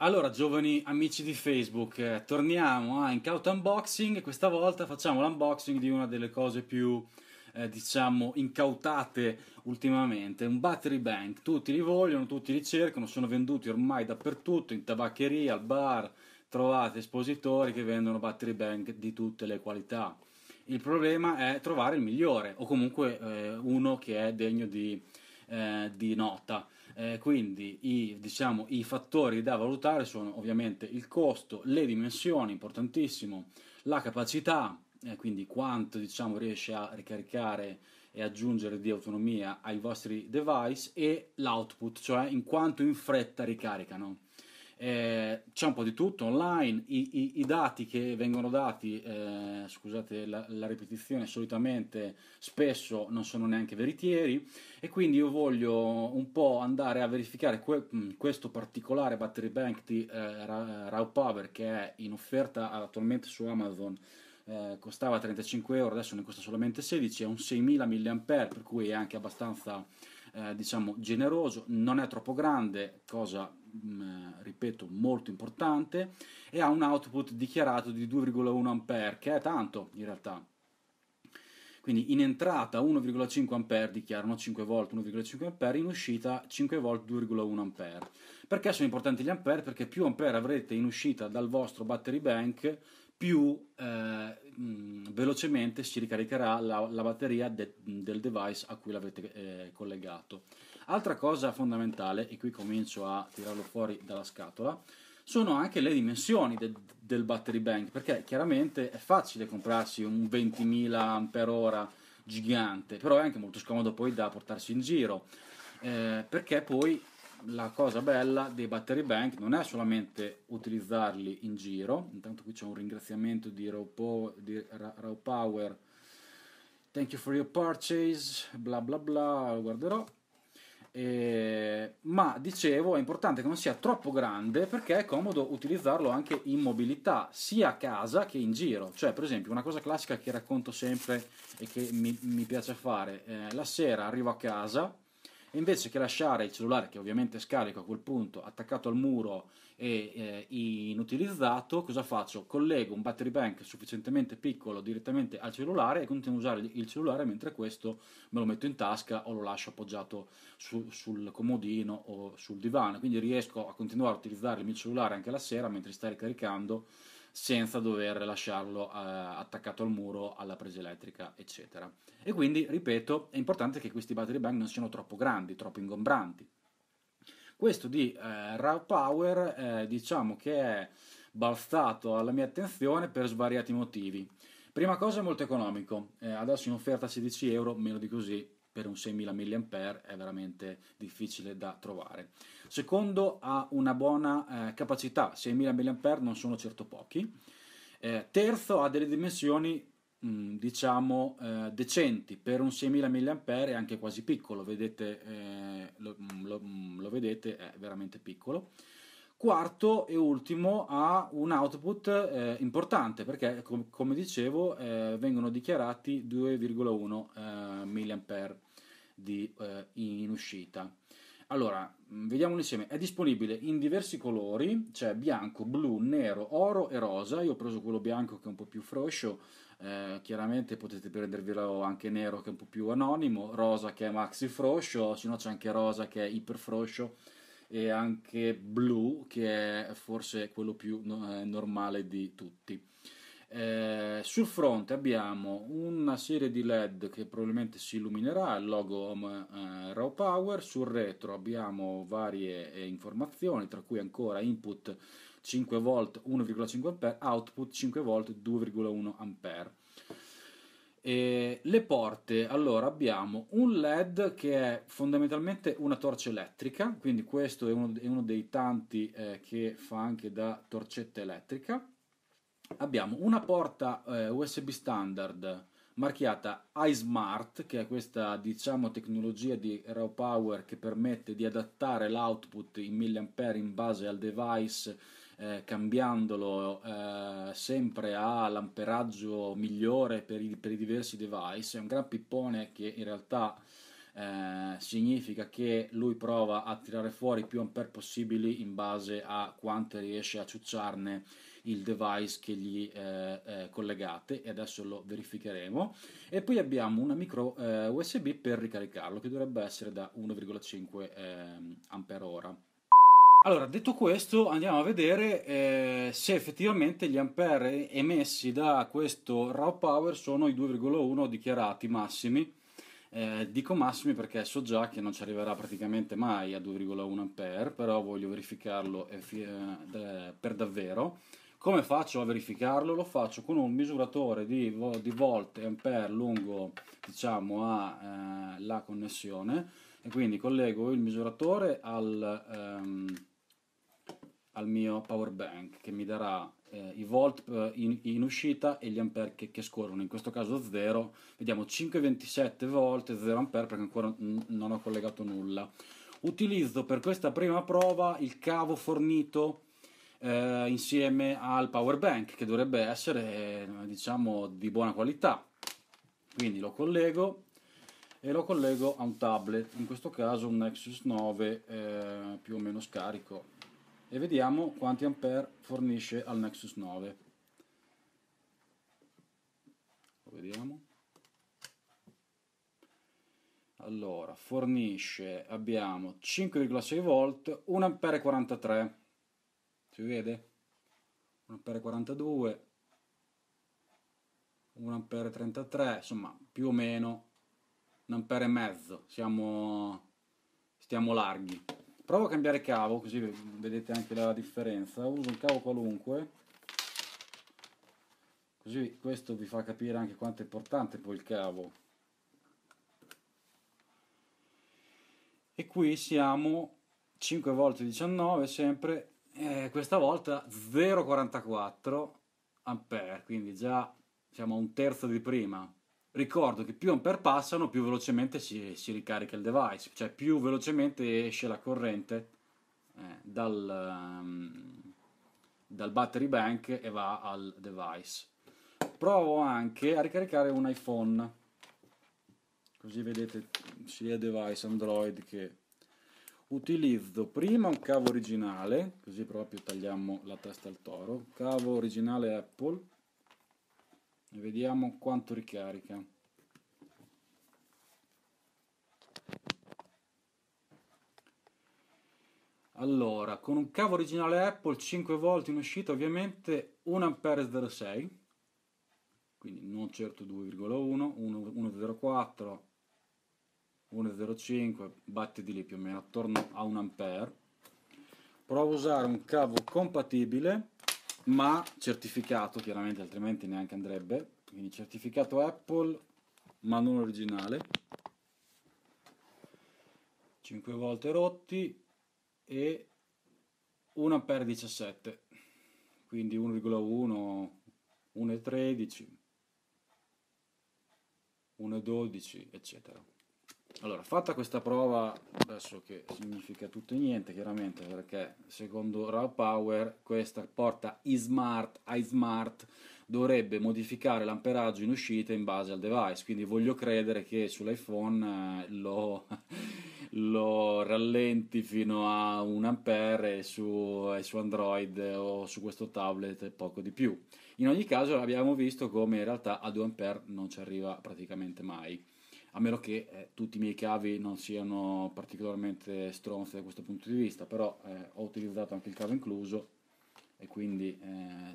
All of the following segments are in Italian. Allora, giovani amici di Facebook, torniamo a Incauto Unboxing. Questa volta facciamo l'unboxing di una delle cose più, diciamo, incautate ultimamente, un battery bank. Tutti li vogliono, tutti li cercano, sono venduti ormai dappertutto, in tabaccheria, al bar, trovate espositori che vendono battery bank di tutte le qualità. Il problema è trovare il migliore, o comunque uno che è degno di nota. Quindi diciamo, i fattori da valutare sono ovviamente il costo, le dimensioni, importantissimo, la capacità, quindi quanto, diciamo, riesce a ricaricare e aggiungere di autonomia ai vostri device, e l'output, cioè in quanto in fretta ricaricano. C'è un po' di tutto online, i dati che vengono dati, scusate la ripetizione, solitamente spesso non sono neanche veritieri, e quindi io voglio un po' andare a verificare questo particolare battery bank di RAVPower, che è in offerta attualmente su Amazon. Costava 35 €, adesso ne costa solamente 16, è un 6000 mAh, per cui è anche abbastanza diciamo generoso, non è troppo grande, cosa ripeto molto importante, e ha un output dichiarato di 2,1 A, che è tanto in realtà. Quindi in entrata 1,5 A dichiarano, 5 volt 1,5 A, in uscita 5 volt 2,1 A. Perché sono importanti gli ampere? Perché più ampere avrete in uscita dal vostro battery bank, più velocemente si ricaricherà la batteria del device a cui l'avete collegato. Altra cosa fondamentale, e qui comincio a tirarlo fuori dalla scatola, sono anche le dimensioni del battery bank, perché chiaramente è facile comprarsi un 20.000 Ah gigante, però è anche molto scomodo poi da portarsi in giro, perché poi la cosa bella dei battery bank non è solamente utilizzarli in giro. Intanto qui c'è un ringraziamento di RAVPower, thank you for your purchase, bla bla bla, lo guarderò. Ma dicevo, è importante che non sia troppo grande, perché è comodo utilizzarlo anche in mobilità, sia a casa che in giro. Cioè, per esempio, una cosa classica che racconto sempre e che mi piace fare, la sera arrivo a casa, invece che lasciare il cellulare, che ovviamente scarico a quel punto, attaccato al muro e inutilizzato, cosa faccio? Collego un battery bank sufficientemente piccolo direttamente al cellulare e continuo a usare il cellulare, mentre questo me lo metto in tasca o lo lascio appoggiato sul comodino o sul divano. Quindi riesco a continuare a utilizzare il mio cellulare anche la sera mentre sta ricaricando, senza dover lasciarlo attaccato al muro, alla presa elettrica, eccetera. E quindi, ripeto, è importante che questi battery bank non siano troppo grandi, troppo ingombranti. Questo di RAVPower, diciamo che è balzato alla mia attenzione per svariati motivi. Prima cosa, è molto economico, adesso in offerta a 16 €, meno di così per un 6000 mAh è veramente difficile da trovare. Secondo, ha una buona capacità, 6000 mAh non sono certo pochi. Terzo, ha delle dimensioni diciamo decenti, per un 6000 mAh è anche quasi piccolo, vedete, lo vedete, è veramente piccolo. Quarto e ultimo, ha un output importante, perché come dicevo vengono dichiarati 2,1 mAh in uscita. Allora, vediamolo insieme. È disponibile in diversi colori, cioè bianco, blu, nero, oro e rosa. Io ho preso quello bianco, che è un po' più froscio, chiaramente potete prendervelo anche nero, che è un po' più anonimo, rosa, che è maxi froscio, se no c'è anche rosa, che è iper froscio, e anche blu, che è forse quello più normale di tutti. Sul fronte abbiamo una serie di LED che probabilmente si illuminerà, il logo RAVPower. Sul retro abbiamo varie informazioni, tra cui ancora input 5 volt 1,5 A, output 5 volt 2,1 A. E le porte, allora abbiamo un LED che è fondamentalmente una torcia elettrica, quindi questo è uno dei tanti che fa anche da torcetta elettrica. Abbiamo una porta USB standard marchiata iSmart, che è questa, diciamo, tecnologia di RAVPower che permette di adattare l'output in mAh in base al device, cambiandolo sempre all'amperaggio migliore per i diversi device. È un gran pippone che in realtà significa che lui prova a tirare fuori più ampere possibili in base a quante riesce a ciucciarne il device che gli collegate, e adesso lo verificheremo. E poi abbiamo una micro USB per ricaricarlo, che dovrebbe essere da 1,5 ampere ora. Allora, detto questo, andiamo a vedere se effettivamente gli ampere emessi da questo RAVPower sono i 2,1 dichiarati massimi. Dico massimi perché so già che non ci arriverà praticamente mai a 2,1 ampere, però voglio verificarlo per davvero. Come faccio a verificarlo? Lo faccio con un misuratore di volt e ampere lungo, diciamo, alla connessione, e quindi collego il misuratore al mio power bank, che mi darà i volt in uscita e gli ampere che scorrono, in questo caso 0, vediamo 5,27 volt e 0 ampere perché ancora non ho collegato nulla. Utilizzo per questa prima prova il cavo fornito insieme al power bank, che dovrebbe essere diciamo di buona qualità, quindi lo collego e lo collego a un tablet, in questo caso un Nexus 9 più o meno scarico, e vediamo quanti ampere fornisce al Nexus 9. Lo vediamo. Allora, fornisce, abbiamo 5,6 volt, 1 ampere 43. Si vede? 1 ampere 42. 1 ampere 33, insomma, più o meno 1 ampere e mezzo. Stiamo larghi. Provo a cambiare cavo, così vedete anche la differenza. Uso un cavo qualunque, così questo vi fa capire anche quanto è importante poi il cavo. E qui siamo 5 volte 19 sempre, questa volta 0,44 ampere, quindi già siamo a un terzo di prima. Ricordo che più ampere passano, più velocemente si ricarica il device, cioè più velocemente esce la corrente dal battery bank e va al device. Provo anche a ricaricare un iPhone, così vedete sia il device Android che utilizzo. Prima un cavo originale, così proprio tagliamo la testa al toro, cavo originale Apple. E vediamo quanto ricarica. Allora, con un cavo originale Apple 5 volt in uscita, ovviamente 1,06 ampere, quindi non certo 2,1, 1,04, 1,05, batte di lì più o meno attorno a 1 ampere. Provo a usare un cavo compatibile ma certificato, chiaramente, altrimenti neanche andrebbe, quindi certificato Apple ma non originale, 5 volte rotti e 1,17 ampere, quindi 1,1, 1,13, 1,12 eccetera. Allora, fatta questa prova, adesso che significa tutto e niente chiaramente, perché secondo RAVPower questa porta iSmart dovrebbe modificare l'amperaggio in uscita in base al device, quindi voglio credere che sull'iPhone lo rallenti fino a 1 ampere e su Android o su questo tablet poco di più. In ogni caso abbiamo visto come in realtà a 2 ampere non ci arriva praticamente mai, a meno che tutti i miei cavi non siano particolarmente stronzi da questo punto di vista, però ho utilizzato anche il cavo incluso e quindi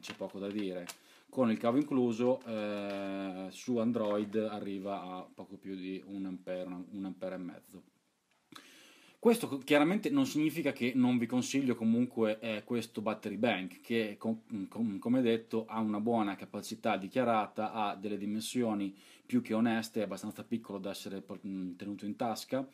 c'è poco da dire. Con il cavo incluso su Android arriva a poco più di 1 ampere, 1 ampere e mezzo. Questo chiaramente non significa che non vi consiglio comunque questo battery bank, che come detto ha una buona capacità dichiarata, ha delle dimensioni più che oneste, è abbastanza piccolo da essere tenuto in tasca,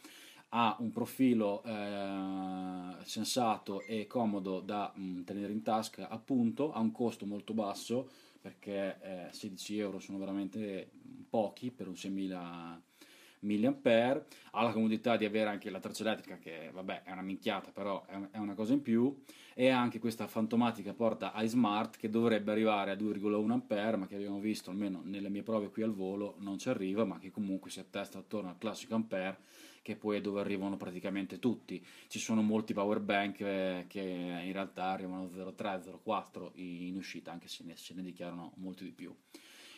ha un profilo sensato e comodo da tenere in tasca, appunto, ha un costo molto basso perché 16 € sono veramente pochi per un 6.000 mAh, ha la comodità di avere anche la traccia elettrica, che vabbè è una minchiata, però è una cosa in più, e anche questa fantomatica porta iSmart che dovrebbe arrivare a 2,1 ampere, ma che abbiamo visto almeno nelle mie prove qui al volo non ci arriva, ma che comunque si attesta attorno al classico ampere, che poi è dove arrivano praticamente tutti. Ci sono molti power bank che in realtà arrivano 0,3, 0,4 in uscita, anche se se ne dichiarano molti di più.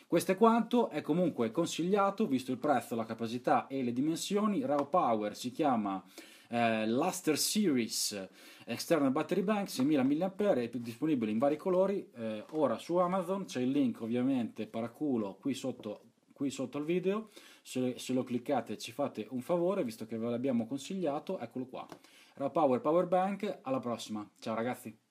Questo è quanto, è comunque consigliato, visto il prezzo, la capacità e le dimensioni. RAVPower si chiama Luster Series External Battery Bank 6000 mAh, è disponibile in vari colori, ora su Amazon. C'è il link ovviamente paraculo qui sotto al video, se lo cliccate ci fate un favore, visto che ve l'abbiamo consigliato. Eccolo qua, RAVPower Power Bank. Alla prossima, ciao ragazzi!